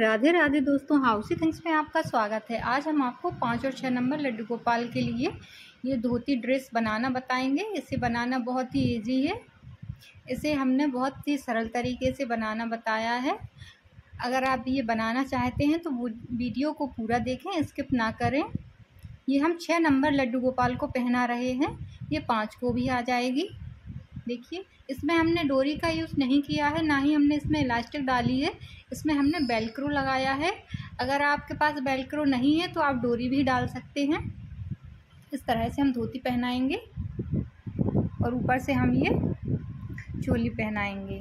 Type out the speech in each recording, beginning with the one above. राधे राधे दोस्तों, हाउसी थिंग्स में आपका स्वागत है। आज हम आपको 5 और 6 नंबर लड्डू गोपाल के लिए ये धोती ड्रेस बनाना बताएंगे। इसे बनाना बहुत ही इजी है। इसे हमने बहुत ही सरल तरीके से बनाना बताया है। अगर आप ये बनाना चाहते हैं तो वो वीडियो को पूरा देखें, स्किप ना करें। ये हम 6 नंबर लड्डू गोपाल को पहना रहे हैं, ये 5 को भी आ जाएगी। देखिए, इसमें हमने डोरी का यूज़ नहीं किया है, ना ही हमने इसमें इलास्टिक डाली है। इसमें हमने वेलक्रो लगाया है। अगर आपके पास वेलक्रो नहीं है तो आप डोरी भी डाल सकते हैं। इस तरह से हम धोती पहनाएंगे और ऊपर से हम ये चोली पहनाएंगे।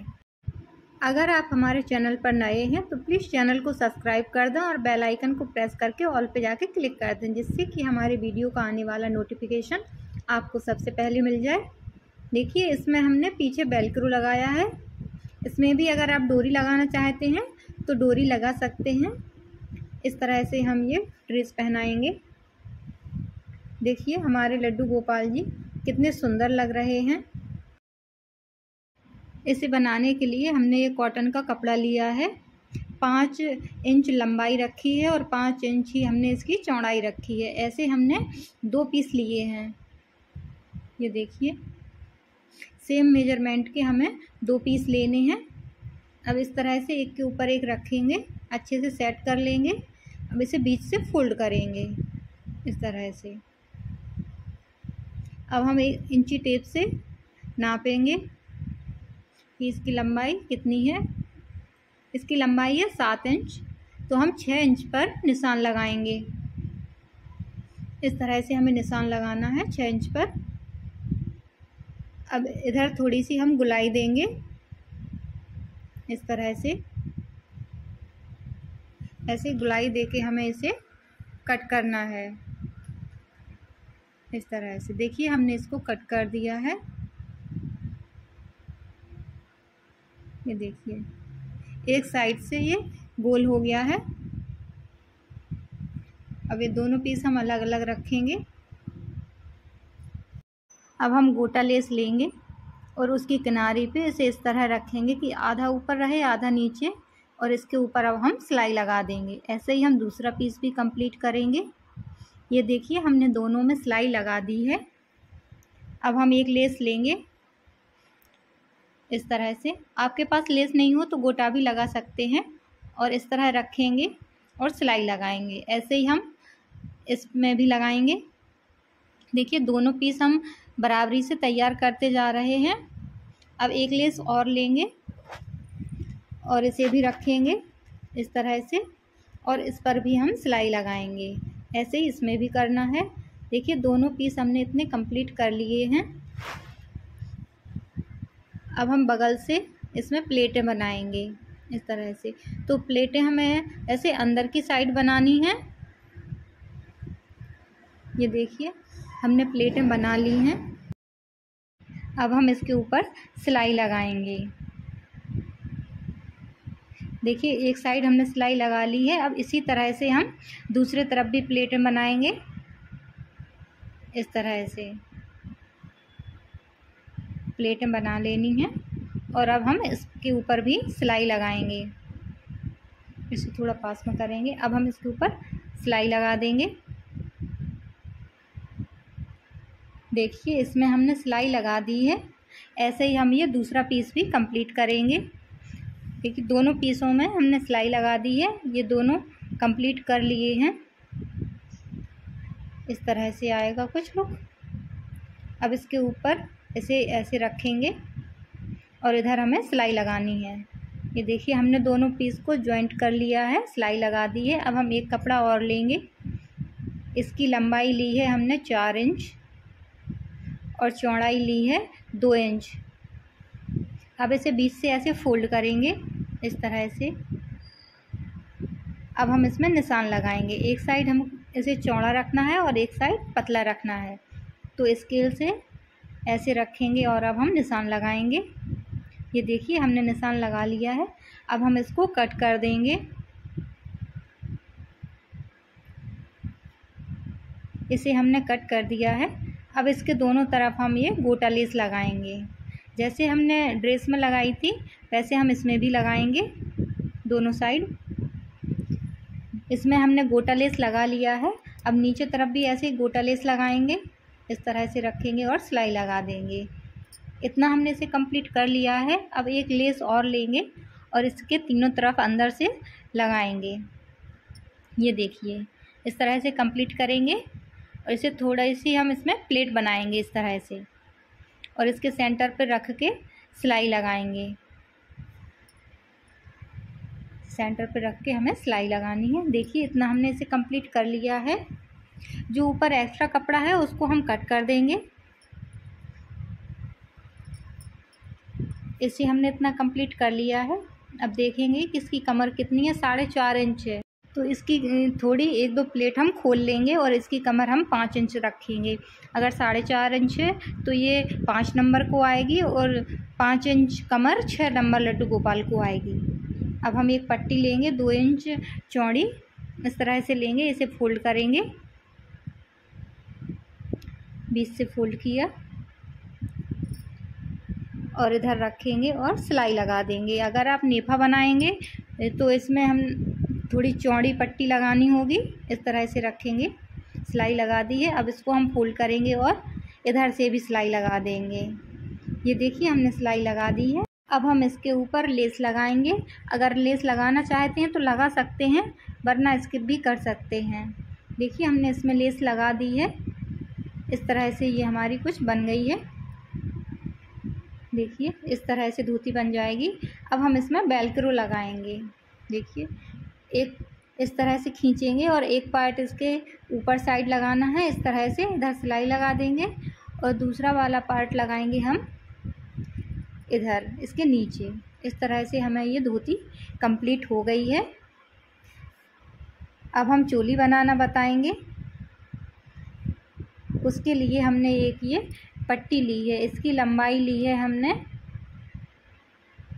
अगर आप हमारे चैनल पर नए हैं तो प्लीज़ चैनल को सब्सक्राइब कर दें और बेल आइकन को प्रेस करके ऑल पे जाके क्लिक कर दें, जिससे कि हमारे वीडियो का आने वाला नोटिफिकेशन आपको सबसे पहले मिल जाए। देखिए, इसमें हमने पीछे वेलक्रो लगाया है। इसमें भी अगर आप डोरी लगाना चाहते हैं तो डोरी लगा सकते हैं। इस तरह से हम ये ड्रेस पहनाएंगे। देखिए, हमारे लड्डू गोपाल जी कितने सुंदर लग रहे हैं। इसे बनाने के लिए हमने ये कॉटन का कपड़ा लिया है। 5 इंच लंबाई रखी है और 5 इंच ही हमने इसकी चौड़ाई रखी है। ऐसे हमने 2 पीस लिए हैं। ये देखिए, सेम मेजरमेंट के हमें 2 पीस लेने हैं। अब इस तरह से एक के ऊपर एक रखेंगे, अच्छे से सेट कर लेंगे। अब इसे बीच से फोल्ड करेंगे इस तरह से। अब हम 1 इंची टेप से नापेंगे कि इसकी लंबाई कितनी है। इसकी लंबाई है 7 इंच, तो हम 6 इंच पर निशान लगाएंगे। इस तरह से हमें निशान लगाना है 6 इंच पर। अब इधर थोड़ी सी हम गुलाई देंगे इस तरह से। ऐसे गुलाई देके हमें इसे कट करना है इस तरह से। देखिए, हमने इसको कट कर दिया है। ये देखिए, एक साइड से ये गोल हो गया है। अब ये दोनों पीस हम अलग अलग रखेंगे। अब हम गोटा लेस लेंगे और उसकी किनारे पे इसे इस तरह रखेंगे कि आधा ऊपर रहे, आधा नीचे, और इसके ऊपर अब हम सिलाई लगा देंगे। ऐसे ही हम दूसरा पीस भी कंप्लीट करेंगे। ये देखिए, हमने दोनों में सिलाई लगा दी है। अब हम एक लेस लेंगे इस तरह से। आपके पास लेस नहीं हो तो गोटा भी लगा सकते हैं, और इस तरह रखेंगे और सिलाई लगाएंगे। ऐसे ही हम इसमें भी लगाएंगे। देखिए, दोनों पीस हम बराबरी से तैयार करते जा रहे हैं। अब एक लेस और लेंगे और इसे भी रखेंगे इस तरह से, और इस पर भी हम सिलाई लगाएंगे। ऐसे ही इसमें भी करना है। देखिए, दोनों पीस हमने इतने कंप्लीट कर लिए हैं। अब हम बगल से इसमें प्लेटें बनाएंगे इस तरह से। तो प्लेटें हमें ऐसे अंदर की साइड बनानी है। ये देखिए, हमने प्लेटें बना ली हैं। अब हम इसके ऊपर सिलाई लगाएंगे। देखिए, एक साइड हमने सिलाई लगा ली है। अब इसी तरह से हम दूसरे तरफ भी प्लेटें बनाएंगे इस तरह से। प्लेटें बना लेनी हैं और अब हम इसके ऊपर भी सिलाई लगाएंगे। इसे थोड़ा पास में करेंगे। अब हम इसके ऊपर सिलाई लगा देंगे। देखिए, इसमें हमने सिलाई लगा दी है। ऐसे ही हम ये दूसरा पीस भी कंप्लीट करेंगे। देखिए, दोनों पीसों में हमने सिलाई लगा दी है। ये दोनों कंप्लीट कर लिए हैं। इस तरह से आएगा कुछ लुक। अब इसके ऊपर इसे ऐसे रखेंगे और इधर हमें सिलाई लगानी है। ये देखिए, हमने दोनों पीस को जॉइंट कर लिया है, सिलाई लगा दी है। अब हम एक कपड़ा और लेंगे। इसकी लंबाई ली है हमने 4 इंच और चौड़ाई ली है 2 इंच। अब इसे बीच से ऐसे फोल्ड करेंगे इस तरह से। अब हम इसमें निशान लगाएंगे। एक साइड हम इसे चौड़ा रखना है और एक साइड पतला रखना है, तो स्केल से ऐसे रखेंगे और अब हम निशान लगाएंगे। ये देखिए, हमने निशान लगा लिया है। अब हम इसको कट कर देंगे। इसे हमने कट कर दिया है। अब इसके दोनों तरफ हम ये गोटा लेस लगाएंगे। जैसे हमने ड्रेस में लगाई थी वैसे हम इसमें भी लगाएंगे दोनों साइड। इसमें हमने गोटा लेस लगा लिया है। अब नीचे तरफ भी ऐसे ही गोटा लेस लगाएंगे, इस तरह से रखेंगे और सिलाई लगा देंगे। इतना हमने इसे कंप्लीट कर लिया है। अब एक लेस और लेंगे और इसके तीनों तरफ अंदर से लगाएंगे। ये देखिए इस तरह से कंप्लीट करेंगे और इसे थोड़ा सी हम इसमें प्लेट बनाएंगे इस तरह से और इसके सेंटर पर रख के सिलाई लगाएंगे। सेंटर पर रख के हमें सिलाई लगानी है। देखिए इतना हमने इसे कंप्लीट कर लिया है। जो ऊपर एक्स्ट्रा कपड़ा है उसको हम कट कर देंगे। इसे हमने इतना कंप्लीट कर लिया है। अब देखेंगे कि इसकी कमर कितनी है, 4.5 इंच है, तो इसकी थोड़ी 1-2 प्लेट हम खोल लेंगे और इसकी कमर हम 5 इंच रखेंगे। अगर 4.5 इंच है तो ये 5 नंबर को आएगी और 5 इंच कमर 6 नंबर लड्डू गोपाल को आएगी। अब हम एक पट्टी लेंगे 2 इंच चौड़ी, इस तरह से लेंगे, इसे फोल्ड करेंगे, बीच से फोल्ड किया और इधर रखेंगे और सिलाई लगा देंगे। अगर आप नेफा बनाएंगे तो इसमें हम थोड़ी चौड़ी पट्टी लगानी होगी। इस तरह से रखेंगे, सिलाई लगा दी है। अब इसको हम फोल्ड करेंगे और इधर से भी सिलाई लगा देंगे। ये देखिए हमने सिलाई लगा दी है। अब हम इसके ऊपर लेस लगाएंगे। अगर लेस लगाना चाहते हैं तो लगा सकते हैं, वरना स्किप भी कर सकते हैं। देखिए हमने इसमें लेस लगा दी है। इस तरह से ये हमारी कुछ बन गई है। देखिए इस तरह से धोती बन जाएगी। अब हम इसमें वेलक्रो लगाएंगे। देखिए एक इस तरह से खींचेंगे और एक पार्ट इसके ऊपर साइड लगाना है। इस तरह से इधर सिलाई लगा देंगे और दूसरा वाला पार्ट लगाएंगे हम इधर इसके नीचे। इस तरह से हमें ये धोती कंप्लीट हो गई है। अब हम चोली बनाना बताएंगे। उसके लिए हमने एक ये पट्टी ली है। इसकी लंबाई ली है हमने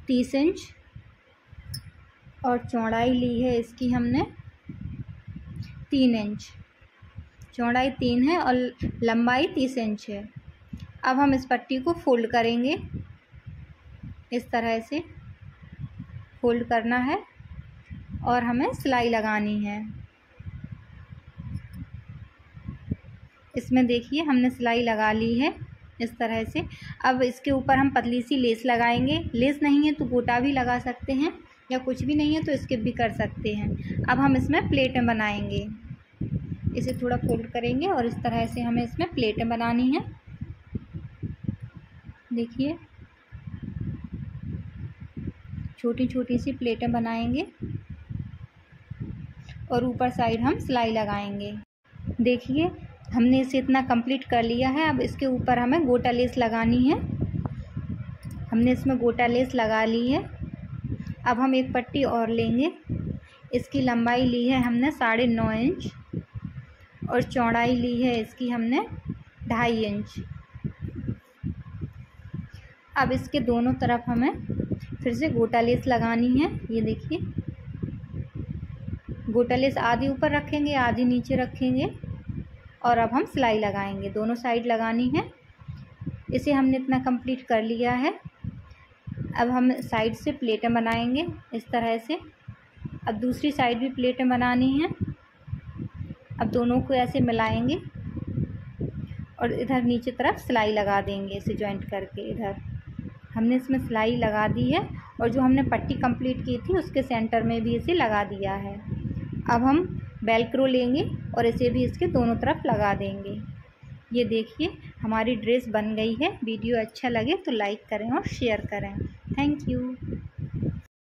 30 इंच और चौड़ाई ली है इसकी हमने 3 इंच। चौड़ाई 3 है और लंबाई 30 इंच है। अब हम इस पट्टी को फोल्ड करेंगे। इस तरह से फोल्ड करना है और हमें सिलाई लगानी है। इसमें देखिए हमने सिलाई लगा ली है इस तरह से। अब इसके ऊपर हम पतली सी लेस लगाएंगे। लेस नहीं है तो गोटा भी लगा सकते हैं या कुछ भी नहीं है तो स्किप भी कर सकते हैं। अब हम इसमें प्लेटें बनाएंगे। इसे थोड़ा फोल्ड करेंगे और इस तरह से हमें इसमें प्लेटें बनानी हैं। देखिए छोटी छोटी सी प्लेटें बनाएंगे और ऊपर साइड हम सिलाई लगाएंगे। देखिए हमने इसे इतना कंप्लीट कर लिया है। अब इसके ऊपर हमें गोटा लेस लगानी है। हमने इसमें गोटा लेस लगा ली है। अब हम एक पट्टी और लेंगे। इसकी लंबाई ली है हमने 9.5 इंच और चौड़ाई ली है इसकी हमने 2.5 इंच। अब इसके दोनों तरफ हमें फिर से गोटा लेस लगानी है। ये देखिए गोटा लेस आधी ऊपर रखेंगे आधी नीचे रखेंगे और अब हम सिलाई लगाएंगे। दोनों साइड लगानी है। इसे हमने इतना कंप्लीट कर लिया है। अब हम साइड से प्लेटें बनाएंगे इस तरह से। अब दूसरी साइड भी प्लेटें बनानी हैं। अब दोनों को ऐसे मिलाएंगे और इधर नीचे तरफ सिलाई लगा देंगे। इसे जॉइंट करके इधर हमने इसमें सिलाई लगा दी है और जो हमने पट्टी कंप्लीट की थी उसके सेंटर में भी इसे लगा दिया है। अब हम वेलक्रो लेंगे और इसे भी इसके दोनों तरफ लगा देंगे। ये देखिए हमारी ड्रेस बन गई है। वीडियो अच्छा लगे तो लाइक करें और शेयर करें। Thank you.